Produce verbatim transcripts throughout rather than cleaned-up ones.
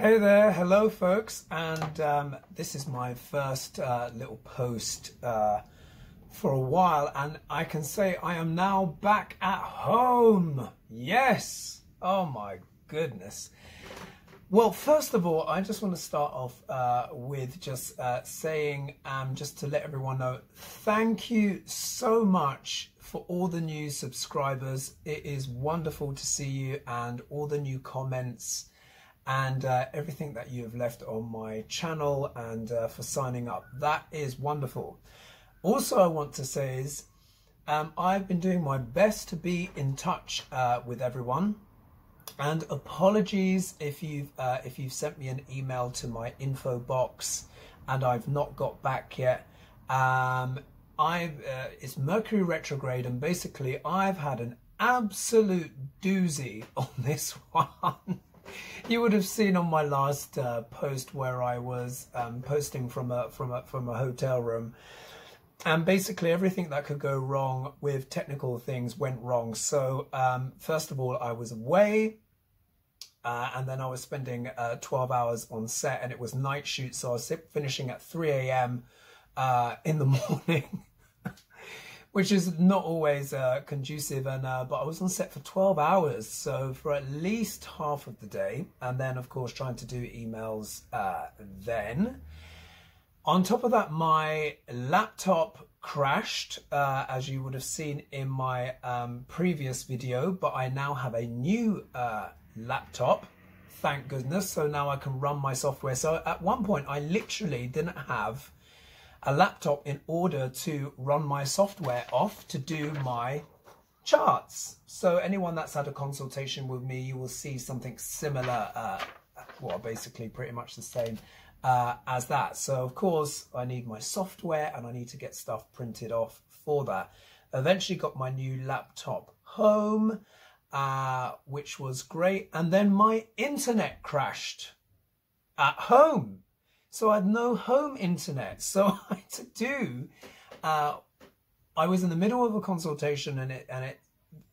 Hey there, hello folks, and um, this is my first uh, little post uh, for a while, and I can say I am now back at home. Yes! Oh my goodness. Well, first of all, I just want to start off uh, with just uh, saying, um, just to let everyone know, thank you so much for all the new subscribers. It is wonderful to see you and all the new comments and uh, everything that you have left on my channel, and uh, for signing up. That is wonderful. Also, I want to say is um, I've been doing my best to be in touch uh, with everyone, and apologies if you've uh, if you've sent me an email to my info box and I've not got back yet. Um, I've uh, it's Mercury retrograde, and basically I've had an absolute doozy on this one. You would have seen on my last uh, post where I was um, posting from a from a from a hotel room, and basically everything that could go wrong with technical things went wrong. So um, first of all, I was away, uh, and then I was spending uh, twelve hours on set, and it was night shoot, so I was finishing at three A M uh, in the morning, which is not always uh, conducive, and uh, but I was on set for twelve hours, so for at least half of the day, and then of course trying to do emails uh, then. On top of that, my laptop crashed, uh, as you would have seen in my um, previous video, but I now have a new uh, laptop, thank goodness, so now I can run my software. So at one point I literally didn't have a laptop in order to run my software off to do my charts. So anyone that's had a consultation with me, you will see something similar, uh, well, basically pretty much the same uh, as that. So of course I need my software, and I need to get stuff printed off for that. Eventually got my new laptop home, uh, which was great. And then my internet crashed at home. So I had no home internet. So I had to do, uh, I was in the middle of a consultation, and it, and it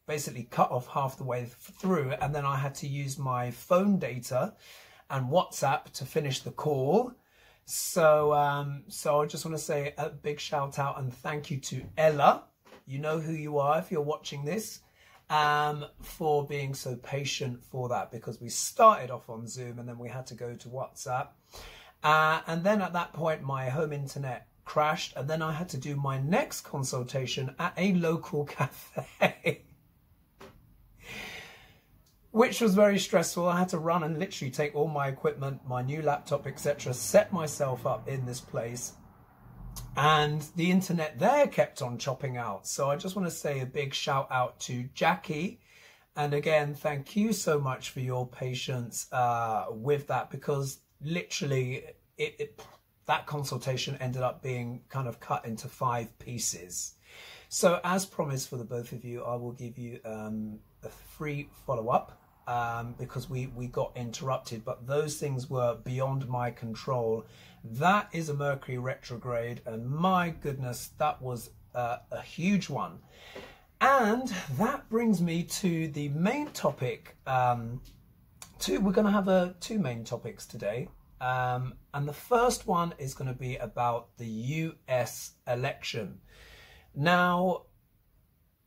basically cut off half the way through. And then I had to use my phone data and WhatsApp to finish the call. So, um, so I just want to say a big shout out and thank you to Ella. You know who you are if you're watching this, um, for being so patient for that, because we started off on Zoom and then we had to go to WhatsApp. Uh, and then at that point, my home internet crashed, and then I had to do my next consultation at a local cafe, which was very stressful. I had to run and literally take all my equipment, my new laptop, et cetera, set myself up in this place, and the internet there kept on chopping out. So I just want to say a big shout out to Jackie. And again, thank you so much for your patience uh, with that, because literally it, it that consultation ended up being kind of cut into five pieces. So as promised for the both of you, I will give you um a free follow-up, um because we we got interrupted, but those things were beyond my control. That is a Mercury retrograde, and my goodness, that was uh, a huge one. And that brings me to the main topic. um Two, we're going to have uh, two main topics today, um, and the first one is going to be about the U S election. Now,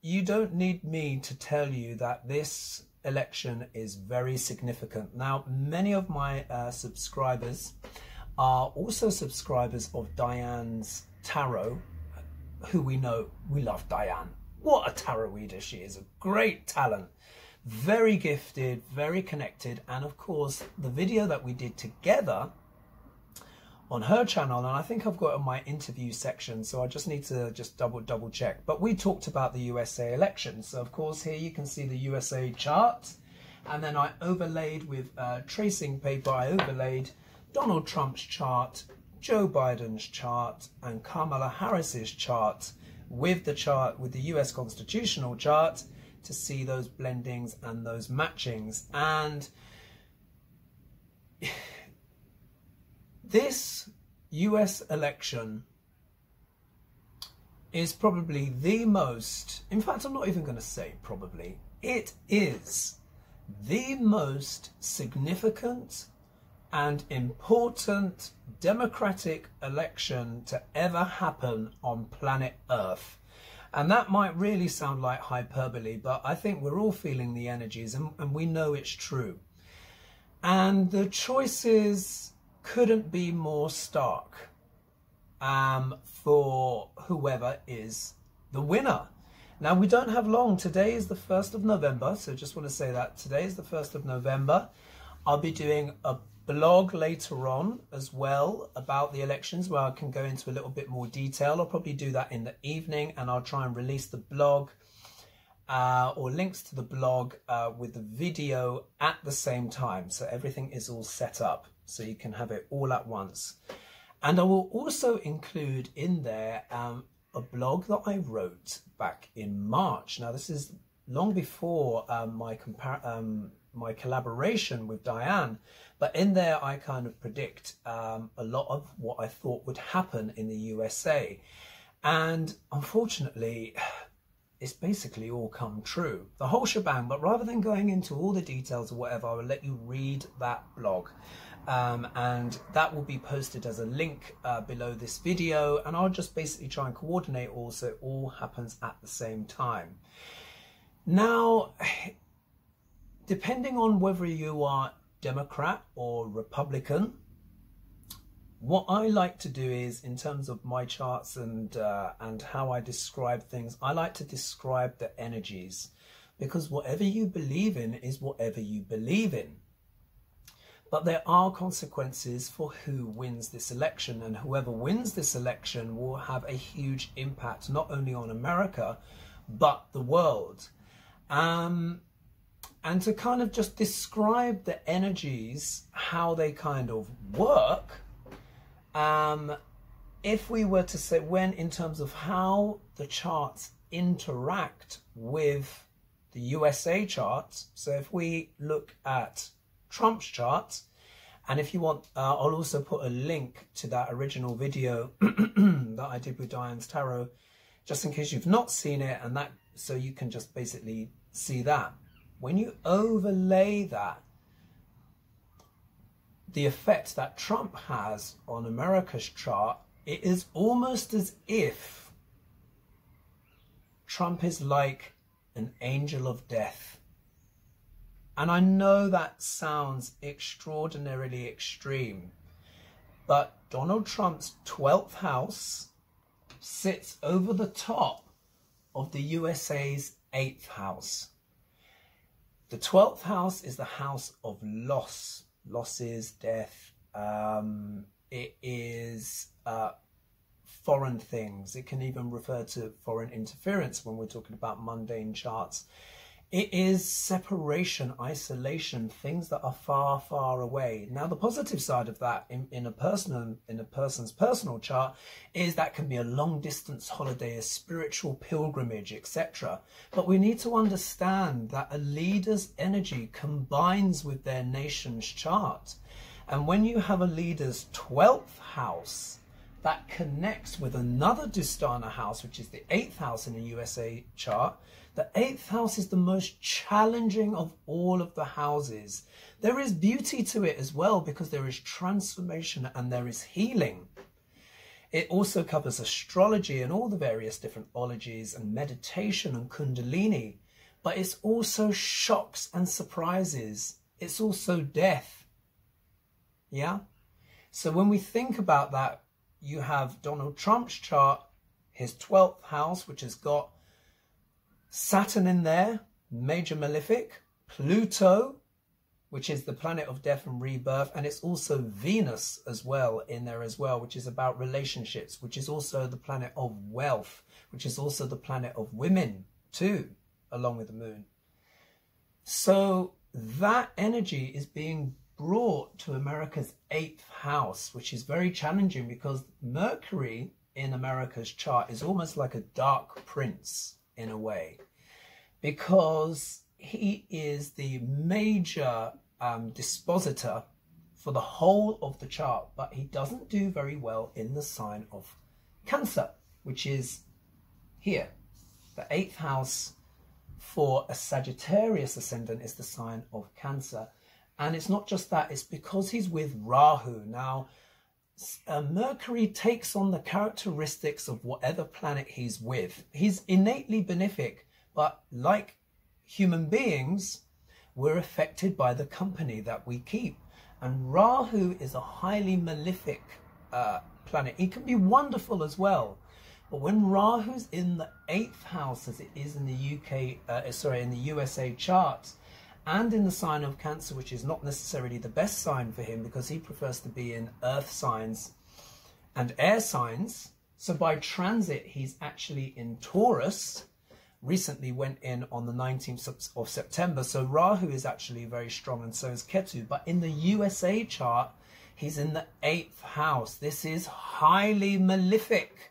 you don't need me to tell you that this election is very significant. Now, many of my uh, subscribers are also subscribers of Diane's Tarot, who we know, we love Diane. What a tarot reader she is, a great talent. Very gifted, very connected, and of course the video that we did together on her channel, and I think I've got it in my interview section, so I just need to just double double check, but we talked about the U S A election. So of course here you can see the U S A chart, and then I overlaid with uh, tracing paper, I overlaid Donald Trump's chart, Joe Biden's chart, and Kamala Harris's chart with the chart with the U S constitutional chart, to see those blendings and those matchings. And this U S election is probably the most, in fact, I'm not even going to say probably, it is the most significant and important democratic election to ever happen on planet Earth. And that might really sound like hyperbole, but I think we're all feeling the energies and, and we know it's true. And the choices couldn't be more stark um, for whoever is the winner. Now, we don't have long. Today is the first of November, so just want to say that. Today is the first of November. I'll be doing a blog later on as well about the elections where I can go into a little bit more detail. I'll probably do that in the evening, and I'll try and release the blog uh, or links to the blog uh, with the video at the same time. So everything is all set up so you can have it all at once. And I will also include in there um, a blog that I wrote back in March. Now, this is long before um, my compar um, my collaboration with Diane, but in there I kind of predict um, a lot of what I thought would happen in the U S A, and unfortunately it's basically all come true, the whole shebang. But rather than going into all the details or whatever, I will let you read that blog, um, and that will be posted as a link uh, below this video, and I'll just basically try and coordinate all so it all happens at the same time. Now, depending on whether you are Democrat or Republican, what I like to do is, in terms of my charts and uh, and how I describe things, I like to describe the energies, because whatever you believe in is whatever you believe in. But there are consequences for who wins this election, and whoever wins this election will have a huge impact, not only on America, but the world. Um, And to kind of just describe the energies, how they kind of work, um, if we were to say, when in terms of how the charts interact with the U S A charts. So if we look at Trump's chart, and if you want, uh, I'll also put a link to that original video that I did with Diane's Tarot, just in case you've not seen it, and that so you can just basically see that. When you overlay that, the effect that Trump has on America's chart, it is almost as if Trump is like an angel of death. And I know that sounds extraordinarily extreme, but Donald Trump's twelfth house sits over the top of the U S A's eighth house. The twelfth house is the house of loss, losses, death. Um, it is uh, foreign things. It can even refer to foreign interference when we're talking about mundane charts. It is separation, isolation, things that are far, far away. Now, the positive side of that in, in a person, in a person's personal chart, is that can be a long distance holiday, a spiritual pilgrimage, et cetera. But we need to understand that a leader's energy combines with their nation's chart. And when you have a leader's twelfth house that connects with another Dustana house, which is the eighth house in the U S A chart, the eighth house is the most challenging of all of the houses. There is beauty to it as well, because there is transformation and there is healing. It also covers astrology and all the various different ologies and meditation and kundalini, but it's also shocks and surprises. It's also death. Yeah? So when we think about that, you have Donald Trump's chart, his twelfth house, which has got Saturn in there, major malefic, Pluto, which is the planet of death and rebirth, and it's also Venus as well in there as well, which is about relationships, which is also the planet of wealth, which is also the planet of women too, along with the moon. So that energy is being brought to America's eighth house, which is very challenging, because Mercury in America's chart is almost like a dark prince in a way, because he is the major um, dispositor for the whole of the chart, but he doesn't do very well in the sign of Cancer, which is here. The eighth house for a Sagittarius ascendant is the sign of Cancer. And it's not just that, it's because he's with Rahu. Now, uh, Mercury takes on the characteristics of whatever planet he's with. He's innately benefic, but like human beings, we're affected by the company that we keep. And Rahu is a highly malefic uh, planet. It can be wonderful as well. But when Rahu's in the eighth house, as it is in the U K, uh, sorry, in the U S A chart, and in the sign of Cancer, which is not necessarily the best sign for him because he prefers to be in earth signs and air signs. So by transit, he's actually in Taurus. Recently went in on the nineteenth of September. So Rahu is actually very strong, and so is Ketu. But in the U S A chart, he's in the eighth house. This is highly malefic.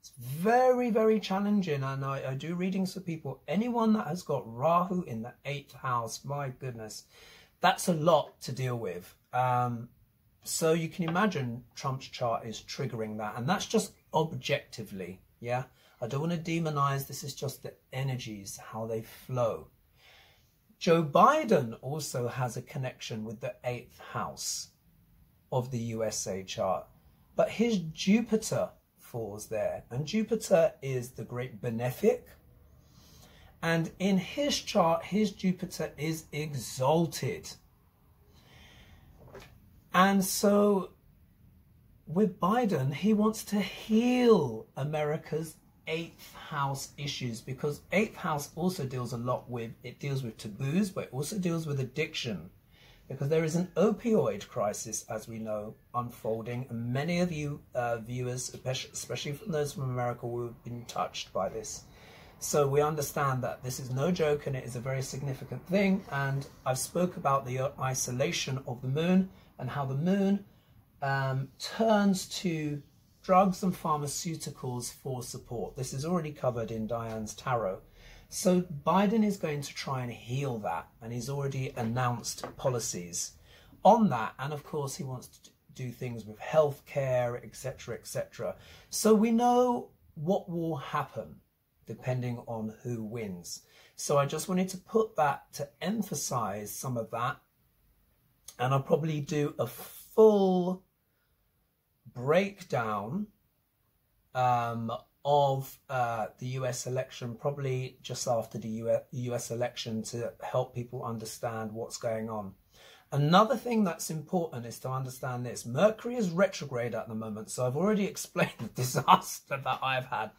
It's very, very challenging. And I, I do readings for people. Anyone that has got Rahu in the eighth house, my goodness, that's a lot to deal with. Um, so you can imagine Trump's chart is triggering that. And that's just objectively, yeah? I don't want to demonize. This is just the energies, how they flow. Joe Biden also has a connection with the eighth house of the U S A chart. But his Jupiter falls there, and Jupiter is the great benefic, and in his chart his Jupiter is exalted. And so with Biden, he wants to heal America's eighth house issues, because eighth house also deals a lot with, it deals with taboos, but it also deals with addiction, because there is an opioid crisis, as we know, unfolding. And many of you uh, viewers, especially from those from America, will have been touched by this. So we understand that this is no joke, and it is a very significant thing. And I've spoke about the isolation of the moon, and how the moon um, turns to drugs and pharmaceuticals for support. This is already covered in Diane's Tarot. So Biden is going to try and heal that, and he's already announced policies on that. And of course, he wants to do things with healthcare, et cetera, et cetera. So we know what will happen depending on who wins. So I just wanted to put that to emphasize some of that. And I'll probably do a full breakdown um, of uh, the U S election, probably just after the U S election, to help people understand what's going on. Another thing that's important is to understand this. Mercury is retrograde at the moment, so I've already explained the disaster that I've had.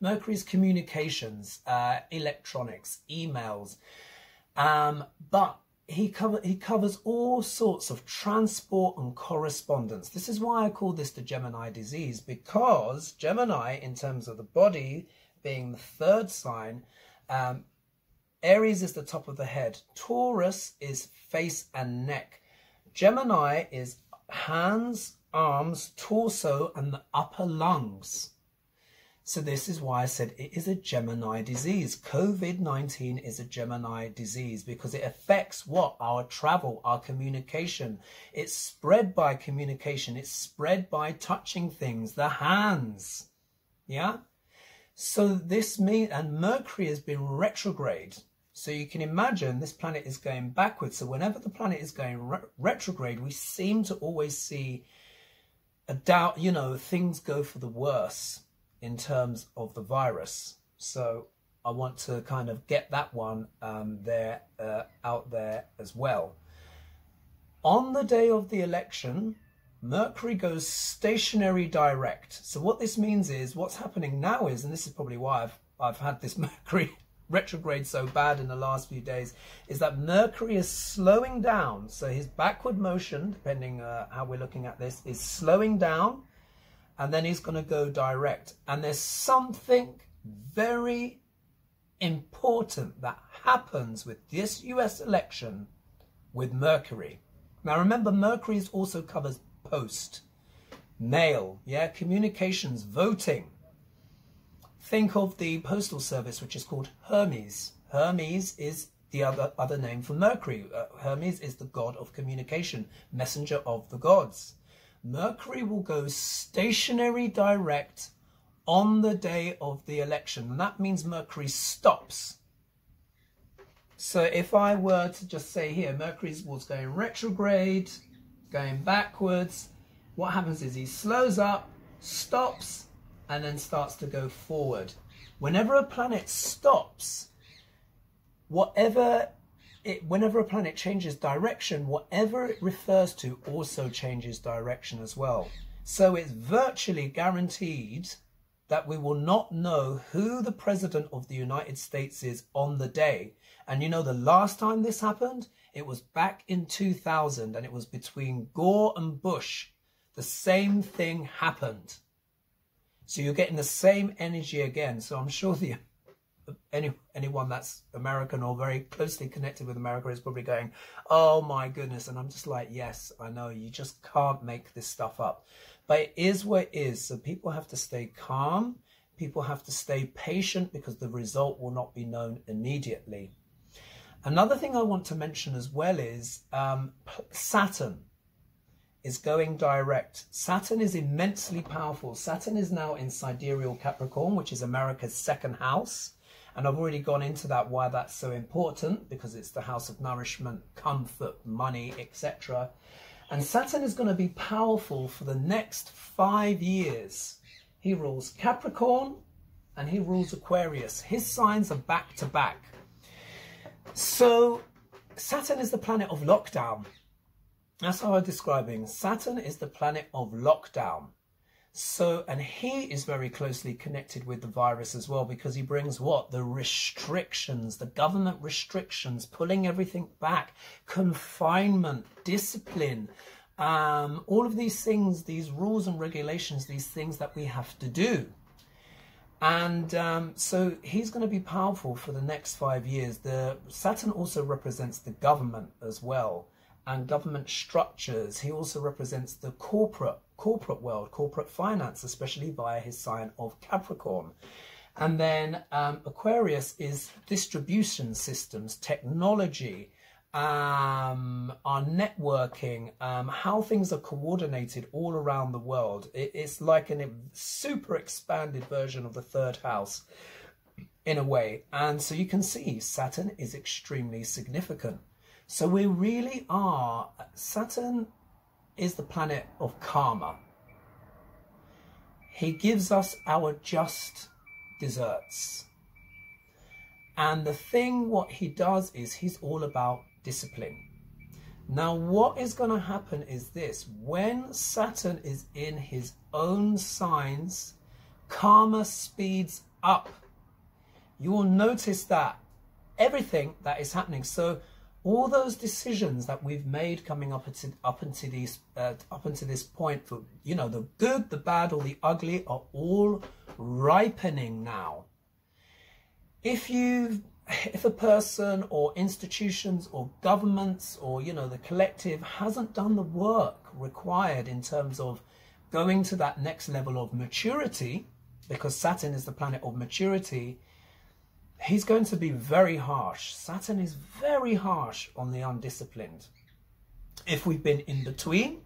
Mercury's communications, uh, electronics, emails, um, but He, cover, he covers all sorts of transport and correspondence. This is why I call this the Gemini disease, because Gemini, in terms of the body, being the third sign, um, Aries is the top of the head. Taurus is face and neck. Gemini is hands, arms, torso, and the upper lungs. So this is why I said it is a Gemini disease. COVID nineteen is a Gemini disease because it affects what? Our travel, our communication. It's spread by communication. It's spread by touching things, the hands. Yeah? So this means, and Mercury has been retrograde. So you can imagine this planet is going backwards. So whenever the planet is going re retrograde, we seem to always see a doubt, you know, things go for the worse in terms of the virus. So I want to kind of get that one um, there uh, out there as well. On the day of the election, Mercury goes stationary direct. So what this means is, what's happening now is, and this is probably why I've, I've had this Mercury retrograde so bad in the last few days, is that Mercury is slowing down. So his backward motion, depending uh, how we're looking at this, is slowing down. And then he's going to go direct. And there's something very important that happens with this U S election with Mercury. Now, remember, Mercury also covers post, mail, yeah, communications, voting. Think of the postal service, which is called Hermes. Hermes is the other, other name for Mercury. Uh, Hermes is the god of communication, messenger of the gods. Mercury will go stationary direct on the day of the election. And that means Mercury stops. So if I were to just say here, Mercury's was going retrograde, going backwards, what happens is he slows up, stops, and then starts to go forward. Whenever a planet stops, whatever it, whenever a planet changes direction, whatever it refers to also changes direction as well. So it's virtually guaranteed that we will not know who the president of the United States is on the day. And you know, the last time this happened, it was back in two thousand, and it was between Gore and Bush. The same thing happened. So you're getting the same energy again. So I'm sure the any anyone that's American or very closely connected with America is probably going, oh my goodness. And I'm just like, yes, I know, you just can't make this stuff up. But it is what it is. So people have to stay calm. People have to stay patient because the result will not be known immediately. Another thing I want to mention as well is um, Saturn is going direct. Saturn is immensely powerful. Saturn is now in sidereal Capricorn, which is America's second house. And I've already gone into that, why that's so important, because it's the house of nourishment, comfort, money, et cetera. And Saturn is going to be powerful for the next five years. He rules Capricorn and he rules Aquarius. His signs are back to back. So Saturn is the planet of lockdown. That's how I'm describing. Saturn is the planet of lockdown. So, and he is very closely connected with the virus as well, because he brings what? The restrictions, the government restrictions, pulling everything back, confinement, discipline, um, all of these things, these rules and regulations, these things that we have to do. And um, so he's going to be powerful for the next five years. The Saturn also represents the government as well, and government structures. He also represents the corporate corporate world, corporate finance, especially via his sign of Capricorn. And then um, Aquarius is distribution systems, technology, um, our networking, um, how things are coordinated all around the world. It, it's like a super expanded version of the third house in a way. And so you can see Saturn is extremely significant. So we really are, Saturn is the planet of karma. He gives us our just desserts. And the thing what he does is he's all about discipline. Now what is going to happen is this, when Saturn is in his own signs, karma speeds up. You will notice that everything that is happening. So all those decisions that we've made coming up into, up into these uh, up into this point, for you know, the good, the bad, or the ugly, are all ripening now. If you, if a person or institutions or governments or you know the collective hasn't done the work required in terms of going to that next level of maturity, because Saturn is the planet of maturity. He's going to be very harsh. Saturn is very harsh on the undisciplined. If we've been in between,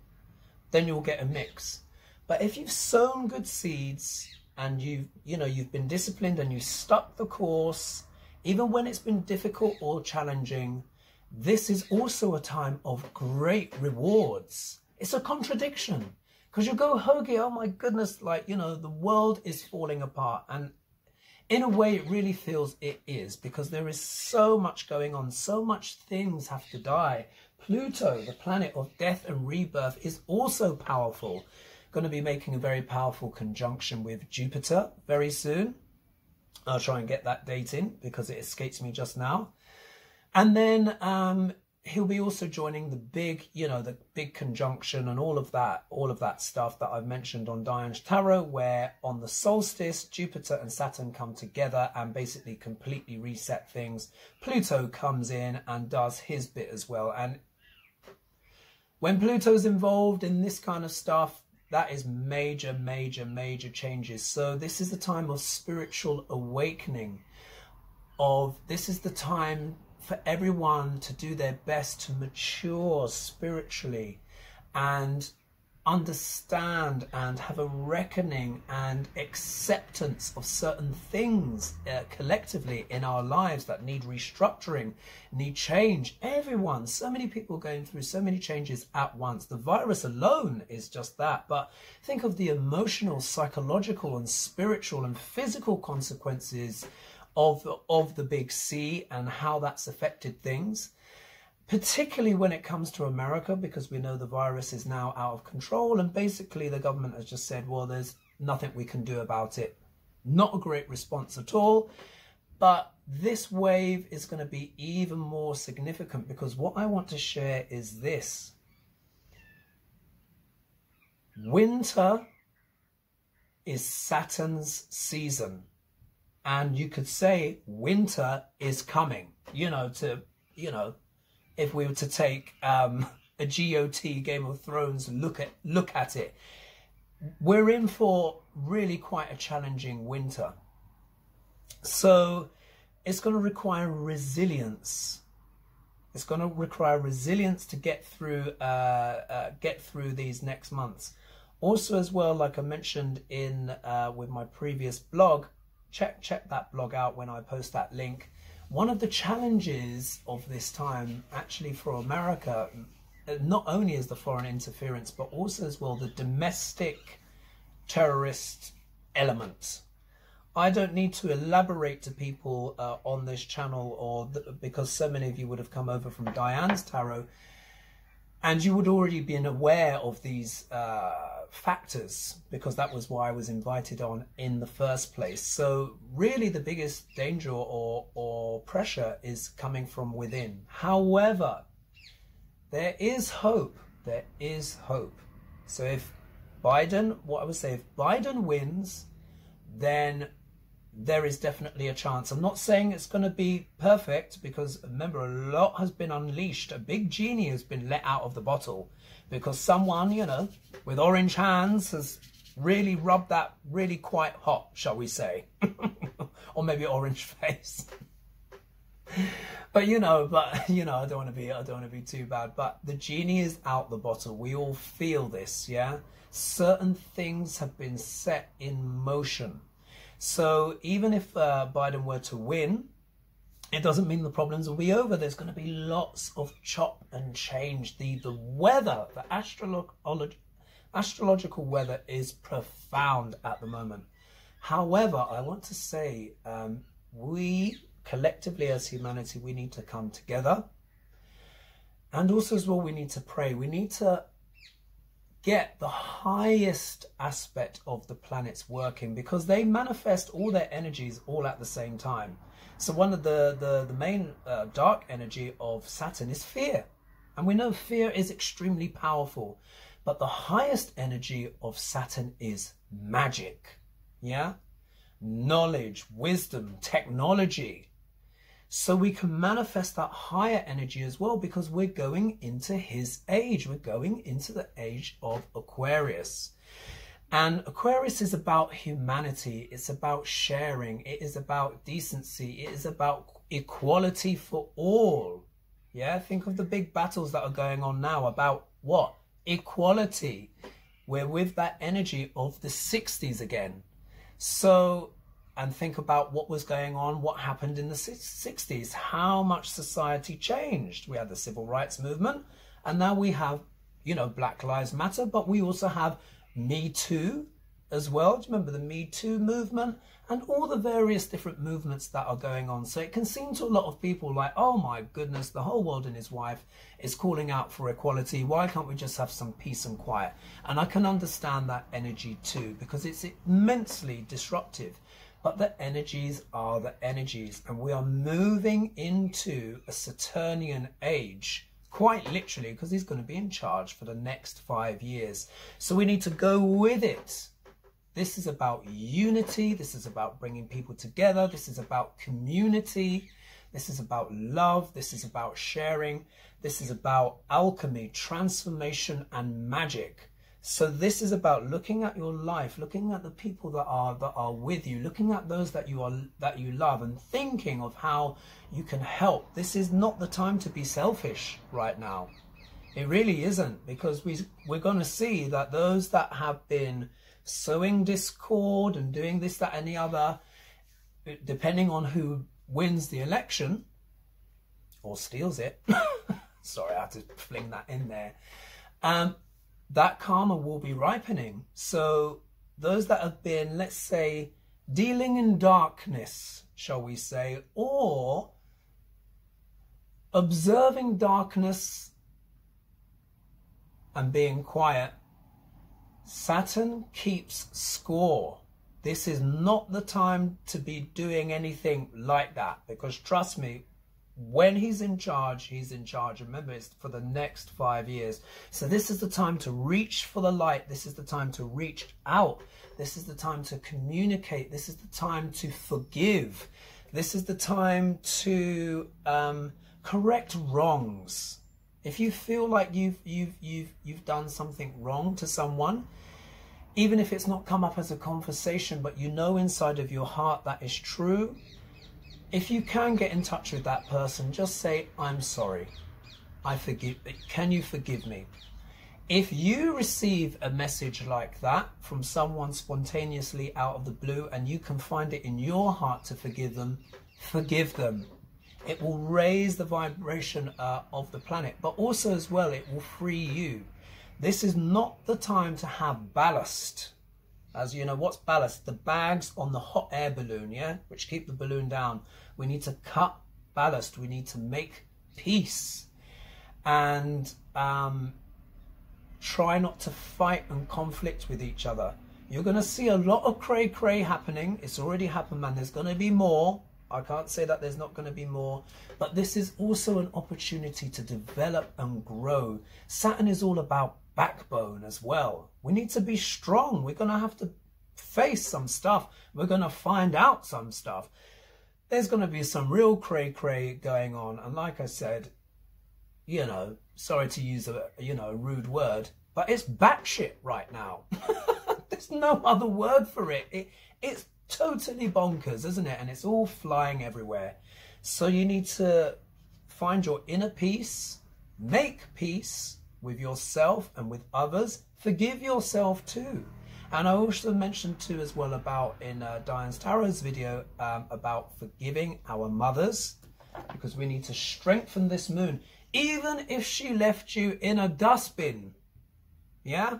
then you'll get a mix. But if you've sown good seeds and you've, you know, you've been disciplined and you stuck the course, even when it's been difficult or challenging, this is also a time of great rewards. It's a contradiction because you go hokey, oh my goodness, like, you know, the world is falling apart. And in a way, it really feels it is, because there is so much going on, so much things have to die. Pluto, the planet of death and rebirth, is also powerful. Going to be making a very powerful conjunction with Jupiter very soon. I'll try and get that date in because it escapes me just now. And then um, he'll be also joining the big, you know, the big conjunction and all of that, all of that stuff that I've mentioned on Diane's Tarot, where on the solstice, Jupiter and Saturn come together and basically completely reset things. Pluto comes in and does his bit as well. And when Pluto's involved in this kind of stuff, that is major, major, major changes. So this is the time of spiritual awakening. Of this is the time for everyone to do their best to mature spiritually and understand and have a reckoning and acceptance of certain things uh, collectively in our lives that need restructuring, need change. Everyone, so many people going through so many changes at once. The virus alone is just that. But think of the emotional, psychological and spiritual and physical consequences of, of the big C and how that's affected things. Particularly when it comes to America, because we know the virus is now out of control and basically the government has just said, well, there's nothing we can do about it. Not a great response at all. But this wave is going to be even more significant because what I want to share is this. Winter is Saturn's season. And you could say winter is coming, you know, to, you know, if we were to take um, a G O T, Game of Thrones, look at, look at it. We're in for really quite a challenging winter. So it's going to require resilience. It's going to require resilience to get through, uh, uh, get through these next months. Also as well, like I mentioned in uh, with my previous blog, check, check that blog out when I post that link. One of the challenges of this time, actually for America, not only is the foreign interference, but also as well the domestic terrorist element. I don't need to elaborate to people uh, on this channel, or th because so many of you would have come over from Diane's Tarot, and you would already been aware of these uh, factors, because that was why I was invited on in the first place. So really the biggest danger or, or pressure is coming from within. However, there is hope. There is hope. So if Biden, what I would say, if Biden wins, then there is definitely a chance. I'm not saying it's going to be perfect because, remember, a lot has been unleashed. A big genie has been let out of the bottle because someone, you know, with orange hands has really rubbed that really quite hot, shall we say. Or maybe orange face. But, you know, but, you know, I don't want to be, I don't want to be too bad. But the genie is out the bottle. We all feel this, yeah? Certain things have been set in motion. So even if uh, Biden were to win, it doesn't mean the problems will be over. There's going to be lots of chop and change. The, the weather, the astrolog astrological weather is profound at the moment. However, I want to say um, we collectively as humanity, we need to come together. And also as well, we need to pray. We need to get the highest aspect of the planets working because they manifest all their energies all at the same time. So one of the, the, the main uh, dark energy of Saturn is fear. And we know fear is extremely powerful. But the highest energy of Saturn is magic. Yeah? Knowledge, wisdom, technology. So we can manifest that higher energy as well because we're going into his age. We're going into the age of Aquarius. And Aquarius is about humanity. It's about sharing. It is about decency. It is about equality for all. Yeah, think of the big battles that are going on now about what? Equality. We're with that energy of the sixties again. So... and think about what was going on, what happened in the sixties, how much society changed. We had the civil rights movement, and now we have, you know, Black Lives Matter, but we also have Me Too as well. Do you remember the Me Too movement? And all the various different movements that are going on. So it can seem to a lot of people like, oh my goodness, the whole world and his wife is calling out for equality. Why can't we just have some peace and quiet? And I can understand that energy too, because it's immensely disruptive. But the energies are the energies, and we are moving into a Saturnian age, quite literally, because he's going to be in charge for the next five years. So we need to go with it. This is about unity. This is about bringing people together. This is about community. This is about love. This is about sharing. This is about alchemy, transformation, and magic. So this is about looking at your life, looking at the people that are that are with you, looking at those that you are that you love, and thinking of how you can help. This is not the time to be selfish right now. It really isn't, because we, we're going to see that those that have been sowing discord and doing this, that and the other, depending on who wins the election or steals it, sorry, I had to fling that in there, um, that karma will be ripening. So those that have been, let's say, dealing in darkness, shall we say, or observing darkness and being quiet, Saturn keeps score. This is not the time to be doing anything like that, because trust me, when he's in charge, he's in charge. Remember, it's for the next five years. So this is the time to reach for the light. This is the time to reach out. This is the time to communicate. This is the time to forgive. This is the time to um, correct wrongs. If you feel like you've, you've, you've, you've done something wrong to someone, even if it's not come up as a conversation, but you know inside of your heart that is true, if you can get in touch with that person, just say, I'm sorry, I forgive, can you forgive me? If you receive a message like that from someone spontaneously out of the blue and you can find it in your heart to forgive them, forgive them. It will raise the vibration uh, of the planet, but also as well, it will free you. This is not the time to have ballast. As you know, what's ballast? The bags on the hot air balloon, yeah, which keep the balloon down. We need to cut ballast. We need to make peace and um, try not to fight and conflict with each other. You're going to see a lot of cray-cray happening. It's already happened, man. There's going to be more. I can't say that there's not going to be more. But this is also an opportunity to develop and grow. Saturn is all about backbone as well. We need to be strong. We're going to have to face some stuff. We're going to find out some stuff. There's going to be some real cray cray going on, and like I said, you know, sorry to use a you know rude word, but it's batshit right now. There's no other word for it. it it's totally bonkers, isn't it? And it's all flying everywhere. So you need to find your inner peace, make peace with yourself and with others. Forgive yourself too. And I also mentioned too as well about in uh, Diane's Tarot's video um, about forgiving our mothers, because we need to strengthen this moon. Even if she left you in a dustbin, yeah?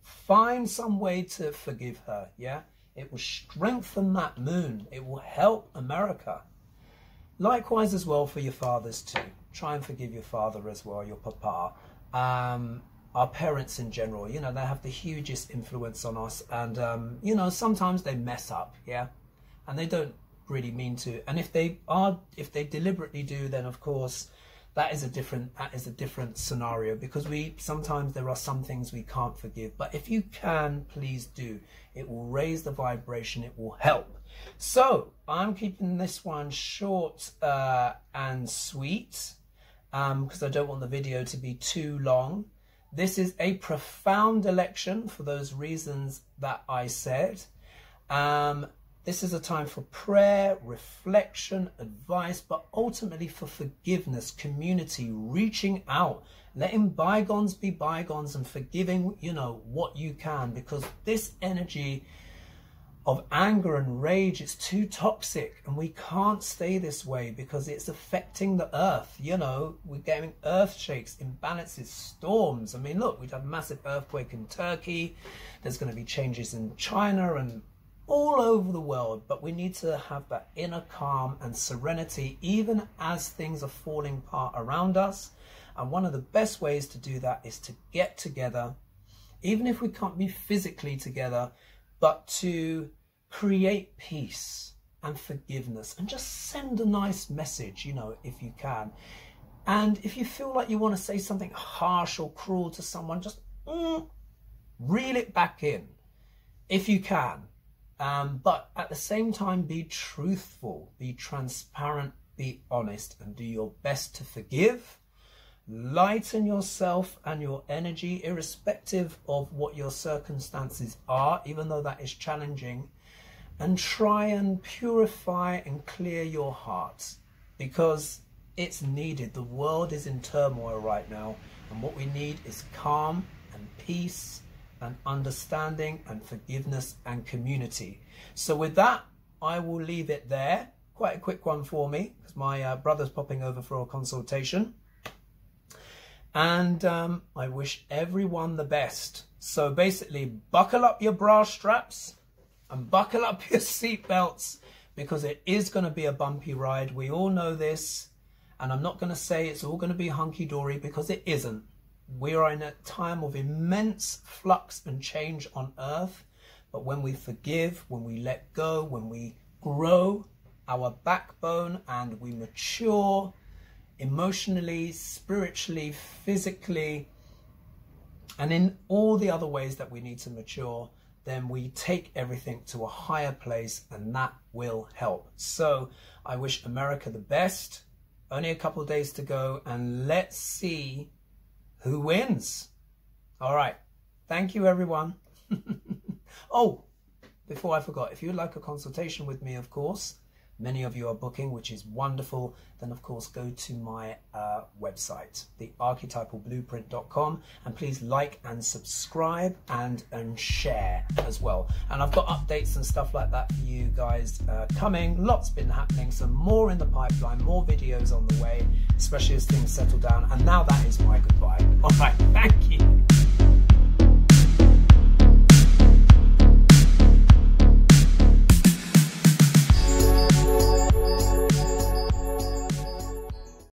Find some way to forgive her, yeah? It will strengthen that moon. It will help America. Likewise as well for your fathers too. Try and forgive your father as well, your papa. Um, our parents in general, you know, they have the hugest influence on us. And, um, you know, sometimes they mess up, yeah? And they don't really mean to. And if they are, if they deliberately do, then of course, that is a different, that is a different scenario, because we, sometimes there are some things we can't forgive. But if you can, please do. It will raise the vibration, it will help. So I'm keeping this one short uh, and sweet, because um, I don't want the video to be too long. This is a profound election for those reasons that I said. Um, this is a time for prayer, reflection, advice, but ultimately for forgiveness, community, reaching out, letting bygones be bygones and forgiving, you know, what you can, because this energy of anger and rage, it's too toxic, and we can't stay this way because it's affecting the earth. You know, we're getting earth shakes, imbalances, storms. I mean, look, we've had a massive earthquake in Turkey. There's going to be changes in China and all over the world, but we need to have that inner calm and serenity even as things are falling apart around us. And one of the best ways to do that is to get together, even if we can't be physically together, but to create peace and forgiveness and just send a nice message, you know, if you can. And if you feel like you want to say something harsh or cruel to someone, just mm, reel it back in if you can. Um, but at the same time, be truthful, be transparent, be honest, and do your best to forgive. Lighten yourself and your energy, irrespective of what your circumstances are, even though that is challenging, and try and purify and clear your heart, because It's needed. The world is in turmoil right now, and what we need is calm and peace and understanding and forgiveness and community. So with that, I will leave it there. Quite a quick one for me, because my uh, brother's popping over for a consultation. And um, I wish everyone the best. So basically, buckle up your bra straps and buckle up your seatbelts, because it is going to be a bumpy ride. We all know this. And I'm not going to say it's all going to be hunky-dory, because it isn't. We are in a time of immense flux and change on Earth. But when we forgive, when we let go, when we grow our backbone and we mature emotionally, spiritually, physically, and in all the other ways that we need to mature, then we take everything to a higher place, and that will help. So I wish America the best. Only a couple of days to go, and let's see who wins. All right. Thank you, everyone. Oh, before I forgot, if you'd like a consultation with me, of course, many of you are booking, which is wonderful. Then, of course, go to my uh, website, the archetypal blueprint dot com, and please like and subscribe and, and share as well. And I've got updates and stuff like that for you guys uh, coming. Lots been happening, some more in the pipeline, more videos on the way, especially as things settle down. And now that is my goodbye. All right, thank you.